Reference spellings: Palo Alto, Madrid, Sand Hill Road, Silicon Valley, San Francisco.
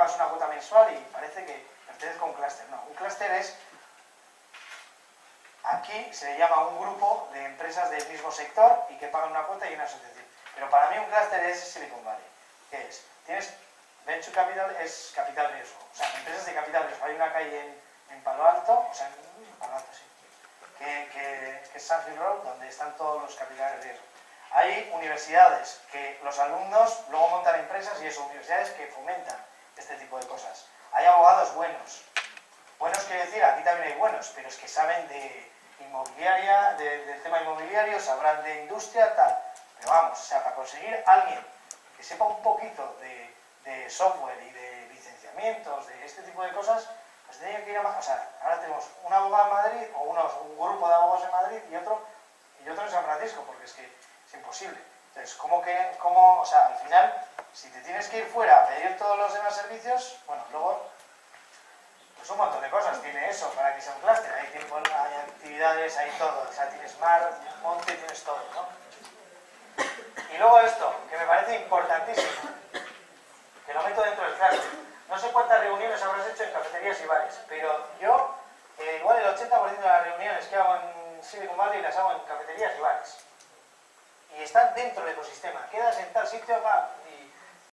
pagas una cuota mensual y parece que pertenezco a un clúster. No, un clúster es, aquí se le llama a un grupo de empresas del mismo sector y que pagan una cuota y una asociación. Pero para mí un clúster es Silicon Valley. ¿Qué es? Tienes venture capital, es capital riesgo. O sea, empresas de capital riesgo. Hay una calle en Palo Alto, o sea, en Palo Alto, sí, que es Sand Hill Road, donde están todos los capitales riesgo. Hay universidades que los alumnos luego montan empresas y eso, universidades que fomentan este tipo de cosas. Hay abogados buenos. Buenos quiere decir, aquí también hay buenos, pero es que saben de inmobiliaria, del tema inmobiliario, sabrán de industria, tal. Pero vamos, o sea, para conseguir alguien que sepa un poquito de software y de licenciamientos, de este tipo de cosas, pues tienen que ir a más. O sea, ahora tenemos un abogado en Madrid, o un grupo de abogados en Madrid y otro en San Francisco, porque es que es imposible. Entonces, o sea, al final, si te tienes que ir fuera a pedir todos los demás servicios, bueno, luego, pues un montón de cosas tiene eso para que sea un clúster. Hay tiempo, hay actividades, hay todo. O sea, tienes mar, monte, tienes todo, ¿no? Y luego esto, que me parece importantísimo, que lo meto dentro del clúster. No sé cuántas reuniones habrás hecho en cafeterías y bares, pero yo, igual el 80% de las reuniones que hago en Silicon Valley las hago en cafeterías y bares. Y están dentro del ecosistema. Quedas en tal sitio, va,